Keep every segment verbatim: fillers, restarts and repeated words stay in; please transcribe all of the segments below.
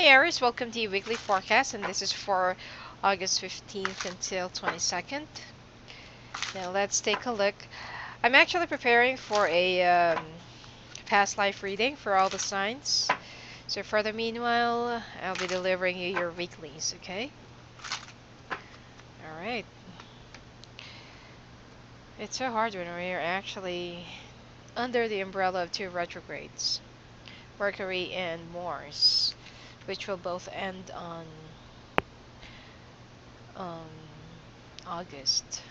Hey Aries, welcome to your weekly forecast, and this is for August fifteenth until twenty-second. Now let's take a look. I'm actually preparing for a um, past life reading for all the signs. So for the meanwhile, I'll be delivering you your weeklies, okay? Alright. It's so hard when we're actually under the umbrella of two retrogrades, Mercury and Mars, which will both end on um, August.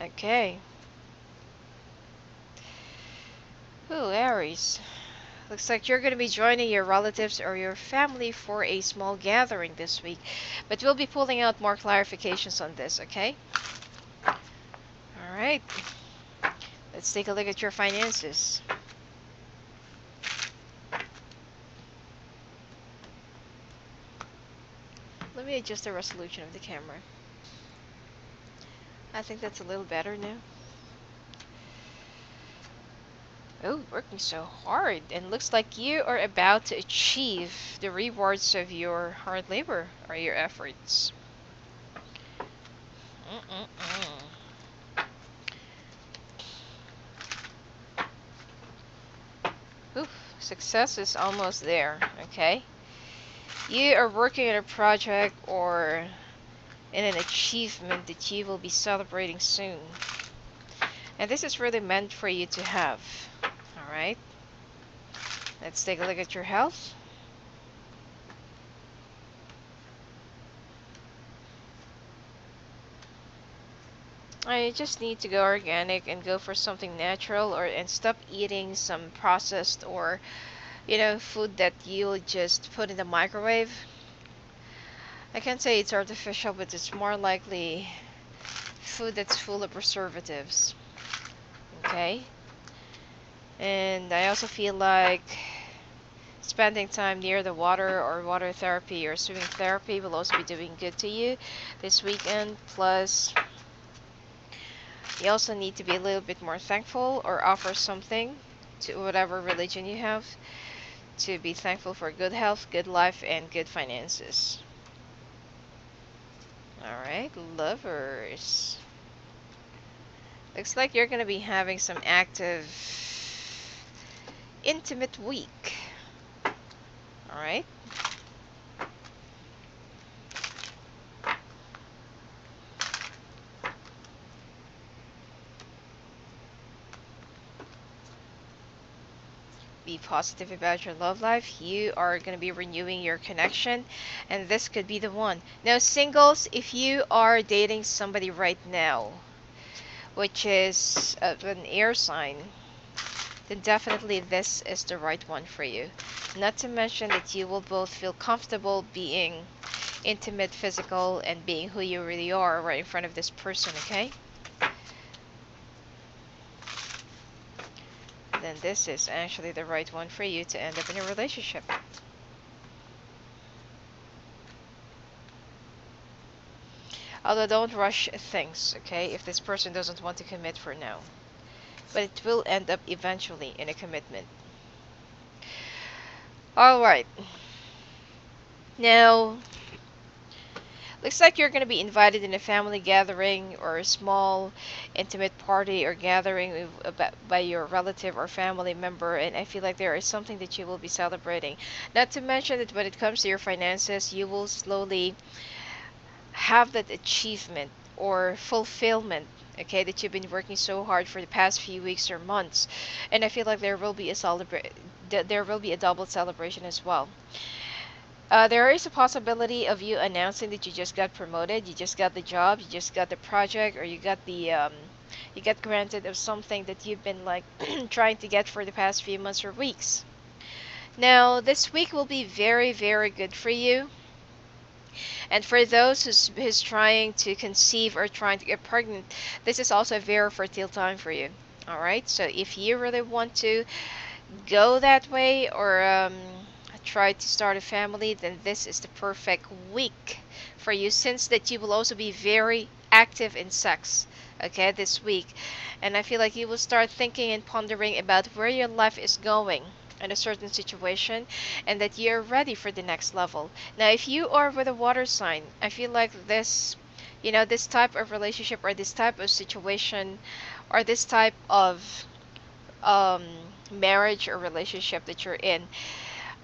Okay. Ooh, Aries. Looks like you're going to be joining your relatives or your family for a small gathering this week. But we'll be pulling out more clarifications on this, okay? Alright. Let's take a look at your finances. Let me adjust the resolution of the camera. I think that's a little better now. Oh, working so hard, and looks like you are about to achieve the rewards of your hard labor or your efforts. Mm-mm-mm. Oof, success is almost there, okay? You are working on a project or in an achievement that you will be celebrating soon. And this is really meant for you to have, alright? Let's take a look at your health. I just need to go organic and go for something natural, or and stop eating some processed or, you know, food that you'll just put in the microwave. I can't say it's artificial, but it's more likely food that's full of preservatives. Okay? And I also feel like spending time near the water or water therapy or swimming therapy will also be doing good to you this weekend. Plus, you also need to be a little bit more thankful or offer something to whatever religion you have to be thankful for good health, good life, and good finances. Alright, lovers. Looks like you're going to be having some active, intimate week. Alright. Be positive about your love life. You are going to be renewing your connection, and this could be the one. Now, singles, if you are dating somebody right now, which is uh, an air sign, then definitely this is the right one for you. Not to mention that you will both feel comfortable being intimate, physical, and being who you really are right in front of this person, okay? Then this is actually the right one for you to end up in a relationship. Although don't rush things, okay, if this person doesn't want to commit for now. But it will end up eventually in a commitment. Alright. Now, looks like you're going to be invited in a family gathering or a small intimate party or gathering by your relative or family member, and I feel like there is something that you will be celebrating. Not to mention that when it comes to your finances, you will slowly have that achievement or fulfillment, okay, that you've been working so hard for the past few weeks or months, and I feel like there will be a celebra- there will be a double celebration as well. Uh, there is a possibility of you announcing that you just got promoted, you just got the job, you just got the project, or you got the, um, you got granted of something that you've been like trying to get for the past few months or weeks. Now, this week will be very, very good for you. And for those who's, who's trying to conceive or trying to get pregnant, this is also a very fertile time for you. Alright, so if you really want to go that way or, um, try to start a family, then this is the perfect week for you, since that you will also be very active in sex, okay, this week. And I feel like you will start thinking and pondering about where your life is going, in a certain situation, and that you're ready for the next level. Now, if you are with a water sign, I feel like this, you know, this type of relationship or this type of situation or this type of um, marriage or relationship that you're in,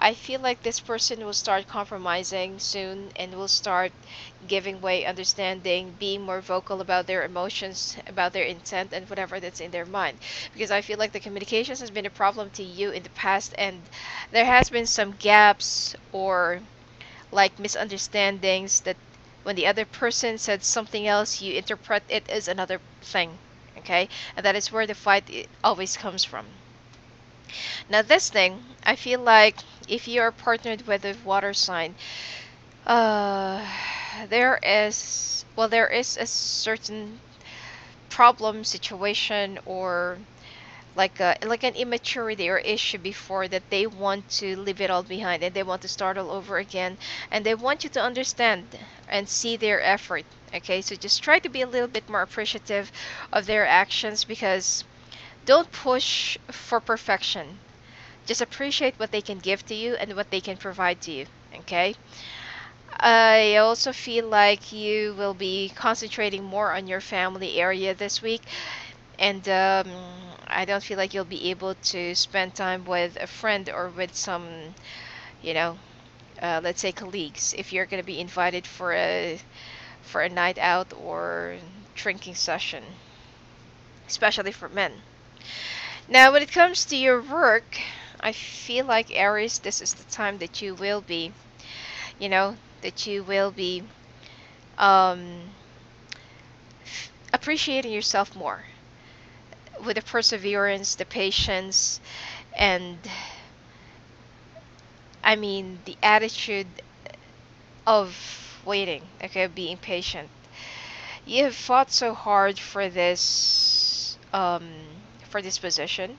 I feel like this person will start compromising soon and will start giving way, understanding, being more vocal about their emotions, about their intent, and whatever that's in their mind. Because I feel like the communications has been a problem to you in the past, and there has been some gaps or like misunderstandings that when the other person said something else, you interpret it as another thing, okay? And that is where the fight always comes from. Now this thing, I feel like if you are partnered with a water sign, uh, there is, well, there is a certain problem, situation, or like a, like an immaturity or issue before that they want to leave it all behind, and they want to start all over again, and they want you to understand and see their effort, okay? So just try to be a little bit more appreciative of their actions, because don't push for perfection. Just appreciate what they can give to you and what they can provide to you, okay? I also feel like you will be concentrating more on your family area this week, and um, I don't feel like you'll be able to spend time with a friend or with some, you know, uh, let's say colleagues, if you're going to be invited for a, for a night out or drinking session, especially for men. Now, when it comes to your work, I feel like, Aries, this is the time that you will be, you know, that you will be um, appreciating yourself more with the perseverance, the patience, and, I mean, the attitude of waiting, okay, being patient. You have fought so hard for this, um, for this position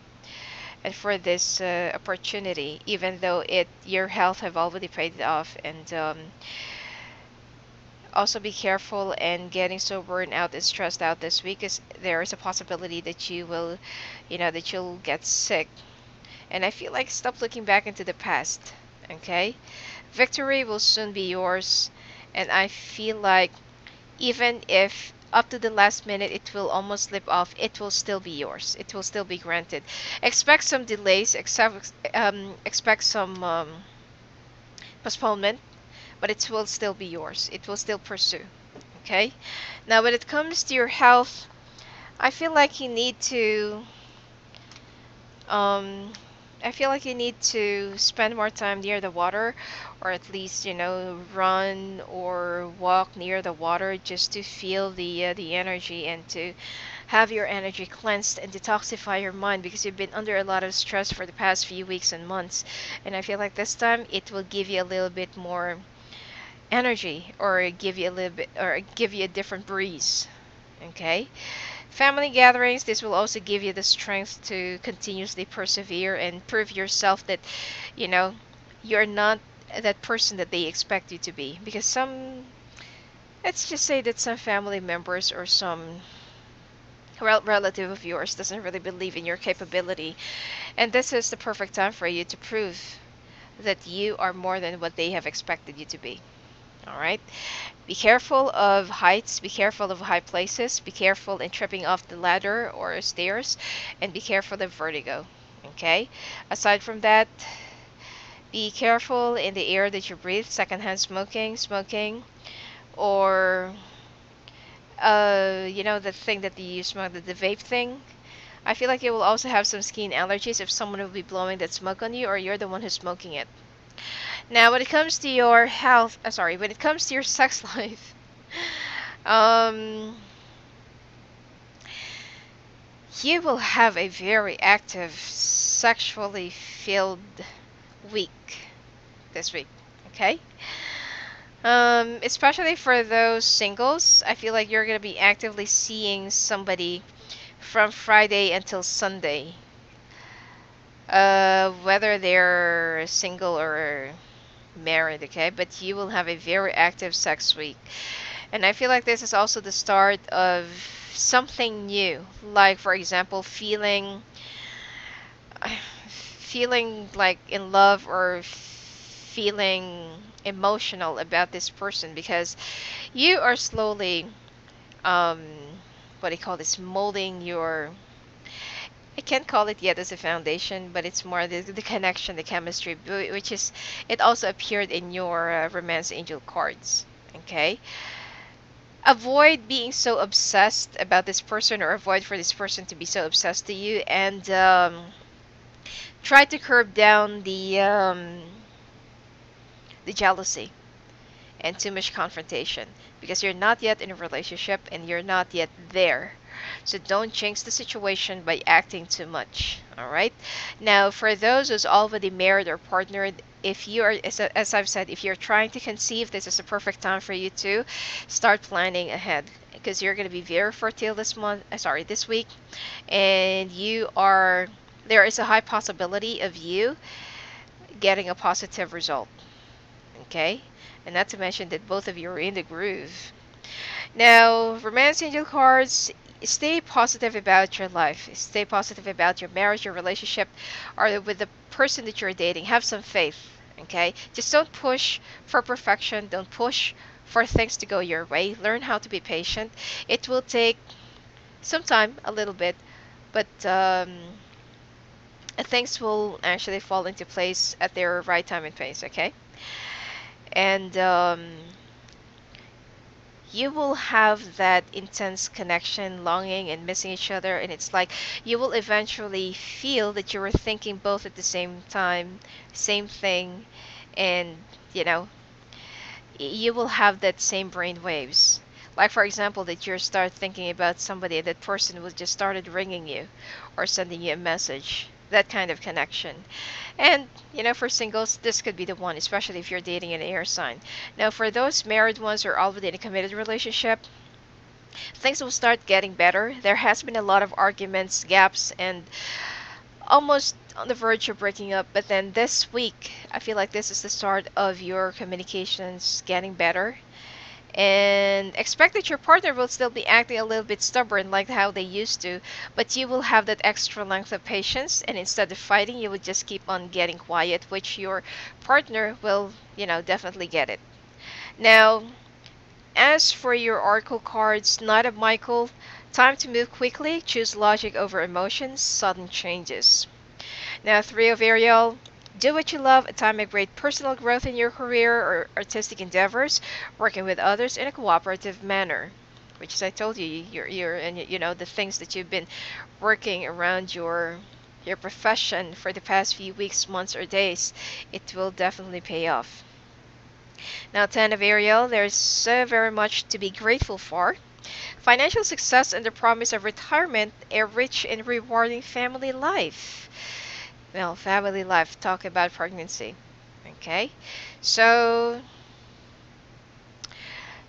and for this uh, opportunity, even though it your health have already paid it off. And um, also be careful and getting so burned out and stressed out this week, is there is a possibility that you will, you know, that you'll get sick. And I feel like stop looking back into the past, okay? Victory will soon be yours, and I feel like even if up to the last minute it will almost slip off, it will still be yours. It will still be granted. Expect some delays, except, um, expect some um, postponement, but it will still be yours. It will still pursue, okay? Now, when it comes to your health, I feel like you need to um, I feel like you need to spend more time near the water, or at least, you know, run or walk near the water, just to feel the uh, the energy and to have your energy cleansed and detoxify your mind, because you've been under a lot of stress for the past few weeks and months. And I feel like this time it will give you a little bit more energy, or give you a little bit, or give you a different breeze, okay? Family gatherings, this will also give you the strength to continuously persevere and prove yourself that, you know, you're not that person that they expect you to be. Because some, let's just say that some family members or some rel relative of yours doesn't really believe in your capability. And this is the perfect time for you to prove that you are more than what they have expected you to be. All right. Be careful of heights. Be careful of high places. Be careful in tripping off the ladder or stairs, and be careful of vertigo. Okay. Aside from that, be careful in the air that you breathe. Secondhand smoking, smoking, or uh, you know, the thing that you smoke, the, the vape thing. I feel like you will also have some skin allergies if someone will be blowing that smoke on you, or you're the one who's smoking it. Now, when it comes to your health, uh, sorry, when it comes to your sex life, um, you will have a very active, sexually filled week this week, okay? Um, especially for those singles, I feel like you're going to be actively seeing somebody from Friday until Sunday. Uh, whether they're single or married, okay? But you will have a very active sex week. And I feel like this is also the start of something new. Like, for example, feeling, feeling like in love or feeling emotional about this person, because you are slowly um what do you call this, molding your, I can't call it yet as a foundation, but it's more the, the connection, the chemistry, which is, it also appeared in your uh, romance angel cards. Okay, avoid being so obsessed about this person, or avoid for this person to be so obsessed to you, and um, try to curb down the um, the jealousy and too much confrontation, because you're not yet in a relationship and you're not yet there. So don't change the situation by acting too much. All right. Now, for those who's already married or partnered, if you are, as, as I've said, if you're trying to conceive, this is a perfect time for you to start planning ahead, because you're going to be very fertile this month. Sorry, this week, and you are. There is a high possibility of you getting a positive result. Okay, and not to mention that both of you are in the groove. Now, romance angel cards. Stay positive about your life. Stay positive about your marriage, your relationship, or with the person that you're dating. Have some faith, okay? Just don't push for perfection. Don't push for things to go your way. Learn how to be patient. It will take some time, a little bit, but um, things will actually fall into place at their right time and pace, okay? And um, you will have that intense connection, longing and missing each other, and it's like you will eventually feel that you were thinking both at the same time, same thing, and you know, you will have that same brain waves. Like, for example, that you start thinking about somebody and that person will just started ringing you or sending you a message. That kind of connection. And you know, for singles, this could be the one, especially if you're dating an air sign. Now, for those married ones or already in a committed relationship, things will start getting better. There has been a lot of arguments, gaps, and almost on the verge of breaking up, but then this week I feel like this is the start of your communications getting better. And expect that your partner will still be acting a little bit stubborn like how they used to, but you will have that extra length of patience, and instead of fighting, you will just keep on getting quiet, which your partner will, you know, definitely get it. Now, as for your oracle cards, Knight of Michael, time to move quickly, choose logic over emotions, sudden changes. Now, Three of Ariel, do what you love, a time of great personal growth in your career or artistic endeavors, working with others in a cooperative manner, which, as I told you, you're, you're and you know, the things that you've been working around your your profession for the past few weeks, months, or days, it will definitely pay off. Now, Ten of Ariel, there's so very much to be grateful for. Financial success and the promise of retirement, a rich and rewarding family life. Well, family life, talk about pregnancy. Okay, so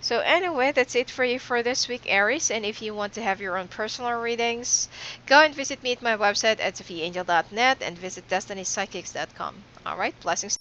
so anyway, that's it for you for this week, Aries. And if you want to have your own personal readings, go and visit me at my website at sophia angel dot net and visit destiny psychics dot com. All right, blessings.